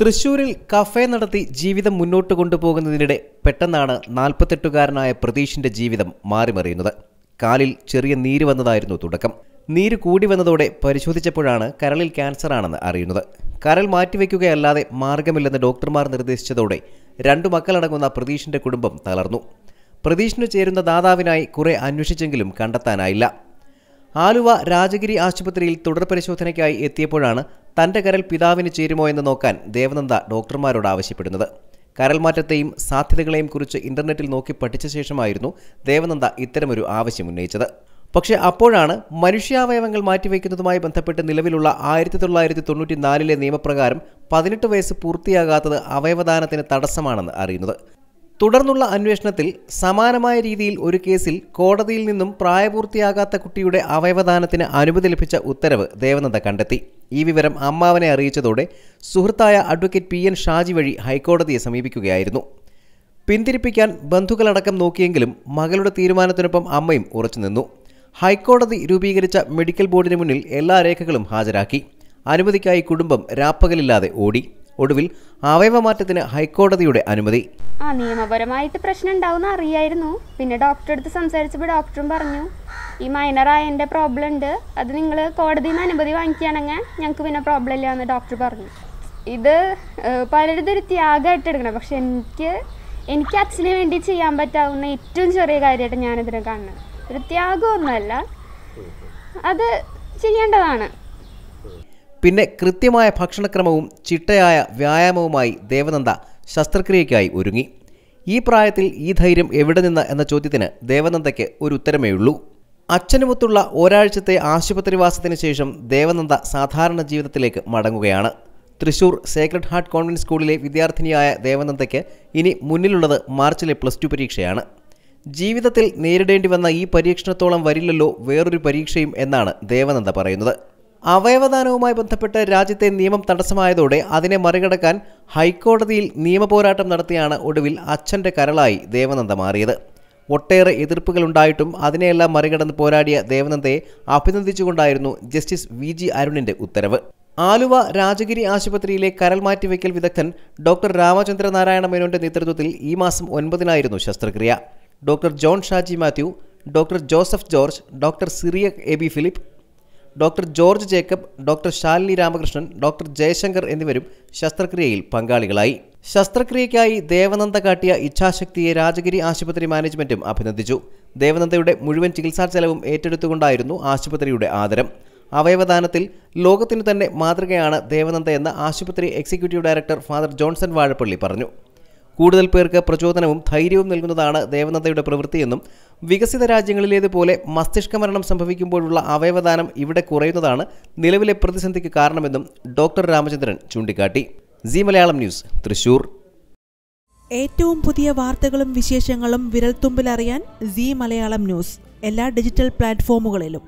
തൃശ്ശൂരിൽ കഫേ നടത്തി ജീവിതം മുന്നോട്ട് കൊണ്ടുപോകുന്നതിനിടെ പെട്ടെന്നാണ് 48-കാരനായ പ്രതീഷിന്റെ ജീവിതം മാറിമറിയുന്നത്. കാലിൽ ചെറിയ നീര് വന്നതായിരുന്നു തുടക്കം. നീര് കൂടി വന്നതോടെ പരിശോധിച്ചപ്പോഴാണ് കരളിൽ ക്യാൻസർ ആണെന്ന് അറിയുന്നത്. കരൾ മാറ്റിവെക്കുകയല്ലാതെ മാർഗമില്ലെന്ന് ഡോക്ടർമാർ നിർദ്ദേശിച്ചതോടെ 2 മക്കളടങ്ങുന്ന പ്രതീഷിന്റെ കുടുംബം തളർന്നു. പ്രതീഷിന് ചേരുന്ന ദാതാവിനായി കുറെ അന്വേഷിച്ചെങ്കിലും കണ്ടെത്താനായില്ല. ആലുവ രാജഗിരി ആശുപത്രിയിൽ തുടർ പരിശോധനയ്ക്കായി എത്തിയപ്പോഴാണ് തൻ്റെ കരൽ പിതാവിന് ചേരുമോ എന്ന് നോക്കാൻ ദേവനന്ദ ഡോക്ടർമാരോട് ആവശ്യപ്പെടുന്നത്. കരൽമാറ്റത്തെയും സാധ്യതകളെയും കുറിച്ച് ഇൻ്റർനെറ്റിൽ നോക്കി പഠിച്ച ശേഷമായിരുന്നു ദേവനന്ദ ഇത്തരമൊരു ആവശ്യം ഉന്നയിച്ചത്. പക്ഷേ അപ്പോഴാണ് മനുഷ്യാവയവങ്ങൾ മാറ്റിവെക്കുന്നതുമായി ബന്ധപ്പെട്ട് നിലവിലുള്ള 1994 നിയമപ്രകാരം 18 വയസ്സ് പൂർത്തിയാകാത്തത് അവയവദാനത്തിന് തടസ്സമാണെന്ന് അറിയുന്നത്. തുടർന്നുള്ള അന്വേഷണത്തിൽ സമാനമായ രീതിയിൽ ഒരു കേസിൽ കോടതിയിൽ നിന്നും പ്രായപൂർത്തിയാകാത്ത കുട്ടിയുടെ അവയവദാനത്തിന് അനുമതി ലഭിച്ച ഉത്തരവ് ദേവനന്ദ കണ്ടെത്തി. ഈ വിവരം അമ്മാവനെ അറിയിച്ചതോടെ സുഹൃത്തായ അഡ്വക്കേറ്റ് PN ഷാജി വഴി ഹൈക്കോടതിയെ സമീപിക്കുകയായിരുന്നു. പിന്തിരിപ്പിക്കാൻ ബന്ധുക്കളടക്കം നോക്കിയെങ്കിലും മകളുടെ തീരുമാനത്തിനൊപ്പം അമ്മയും ഉറച്ചുനിന്നു. ഹൈക്കോടതി രൂപീകരിച്ച മെഡിക്കൽ ബോർഡിന് മുന്നിൽ എല്ലാ രേഖകളും ഹാജരാക്കി. അനുമതിക്കായി കുടുംബം രാപ്പകലില്ലാതെ ഓടി. ഒടുവിൽ അവയവമാറ്റത്തിന് ഹൈക്കോടതിയുടെ അനുമതി. നിയമപരമായിട്ട് പ്രശ്നം ഉണ്ടാവും അറിയായിരുന്നു. പിന്നെ ഡോക്ടറെ അടുത്ത് സംസാരിച്ചപ്പോൾ ഡോക്ടറും പറഞ്ഞു, ഈ മൈനറായ എൻ്റെ പ്രോബ്ലം ഉണ്ട്, അത് നിങ്ങൾ കോടതിയിൽ നിന്ന് അനുമതി വാങ്ങിക്കുകയാണെങ്കിൽ ഞങ്ങൾക്ക് പിന്നെ പ്രോബ്ലം ഇല്ല എന്ന് ഡോക്ടർ പറഞ്ഞു. ഇത് പലരുടെ ഒരു ത്യാഗമായിട്ട് എടുക്കണം. പക്ഷെ എനിക്ക് അച്ഛന് വേണ്ടി ചെയ്യാൻ പറ്റാവുന്ന ഏറ്റവും ചെറിയ കാര്യമായിട്ട് ഞാനിതിനെ കാണുന്നത്. ഒരു ത്യാഗമൊന്നുമല്ല, അത് ചെയ്യേണ്ടതാണ്. പിന്നെ കൃത്യമായ ഭക്ഷണക്രമവും ചിട്ടയായ വ്യായാമവുമായി ദേവനന്ദ ശസ്ത്രക്രിയയ്ക്കായി ഒരുങ്ങി. ഈ പ്രായത്തിൽ ഈ ധൈര്യം എവിടെ നിന്ന് എന്ന ചോദ്യത്തിന് ദേവനന്ദയ്ക്ക് ഒരു ഉത്തരമേയുള്ളൂ. അച്ഛനുമൊത്തുള്ള ഒരാഴ്ചത്തെ ആശുപത്രിവാസത്തിന് ശേഷം ദേവനന്ദ സാധാരണ ജീവിതത്തിലേക്ക് മടങ്ങുകയാണ്. തൃശൂർ സേക്രഡ് ഹാർട്ട് കോൺവെൻറ് സ്കൂളിലെ വിദ്യാർത്ഥിനിയായ ദേവനന്ദയ്ക്ക് ഇനി മുന്നിലുള്ളത് മാർച്ചിലെ പ്ലസ് 2 പരീക്ഷയാണ്. ജീവിതത്തിൽ നേരിടേണ്ടി വന്ന ഈ പരീക്ഷണത്തോളം വരില്ലല്ലോ വേറൊരു പരീക്ഷയും എന്നാണ് ദേവനന്ദ പറയുന്നത്. അവയവദാനവുമായി ബന്ധപ്പെട്ട് രാജ്യത്തെ നിയമം തടസ്സമായതോടെ അതിനെ മറികടക്കാൻ ഹൈക്കോടതിയിൽ നിയമപോരാട്ടം നടത്തിയാണ് ഒടുവിൽ അച്ഛൻ്റെ കരളായി ദേവനന്ദ മാറിയത്. ഒട്ടേറെ എതിർപ്പുകളുണ്ടായിട്ടും അതിനെയെല്ലാം മറികടന്ന് പോരാടിയ ദേവനന്ദയെ അഭിനന്ദിച്ചുകൊണ്ടായിരുന്നു ജസ്റ്റിസ് VG അരുണിൻ്റെ ഉത്തരവ്. ആലുവ രാജഗിരി ആശുപത്രിയിലെ കരൾ മാറ്റിവെക്കൽ വിദഗ്ധൻ ഡോക്ടർ രാമചന്ദ്രനാരായണ മേനോൻ്റെ നേതൃത്വത്തിൽ ഈ മാസം 9-നായിരുന്നു ശസ്ത്രക്രിയ. Doctor John Shaji Mathew, doctor Joseph George, doctor Cyriac AB Philip, doctor George Jacob, doctor Shalini Ramakrishnan, doctor Jaishankar എന്നിവരും ശസ്ത്രക്രിയയിൽ പങ്കാളികളായി. ശസ്ത്രക്രിയയ്ക്കായി ദേവനന്ദ കാട്ടിയ ഇച്ഛാശക്തിയെ രാജഗിരി ആശുപത്രി മാനേജ്മെൻറ്റും അഭിനന്ദിച്ചു. ദേവനന്ദയുടെ മുഴുവൻ ചികിത്സാ ചെലവും ഏറ്റെടുത്തുകൊണ്ടായിരുന്നു ആശുപത്രിയുടെ ആദരം. അവയവദാനത്തിൽ ലോകത്തിനു തന്നെ മാതൃകയാണ് ദേവനന്ദ എന്ന് ആശുപത്രി executive director father Johnson Vazhappally പറഞ്ഞു. കൂടുതൽ പേർക്ക് പ്രചോദനവും ധൈര്യവും നൽകുന്നതാണ് ദേവനന്ദയുടെ പ്രവൃത്തിയെന്നും വികസിത രാജ്യങ്ങളിലേതുപോലെ മസ്തിഷ്കമരണം സംഭവിക്കുമ്പോഴുള്ള അവയവദാനം ഇവിടെ കുറയുന്നതാണ് നിലവിലെ പ്രതിസന്ധിക്ക് കാരണമെന്നും ഡോക്ടർ രാമചന്ദ്രൻ ചൂണ്ടിക്കാട്ടി. C Malayalam news, Thrissur. ഏറ്റവും പുതിയ വാർത്തകളും വിശേഷങ്ങളും വിരൽത്തുമ്പിലറിയാൻ സി മലയാളം ന്യൂസ് എല്ലാ ഡിജിറ്റൽ പ്ലാറ്റ്ഫോമുകളിലും.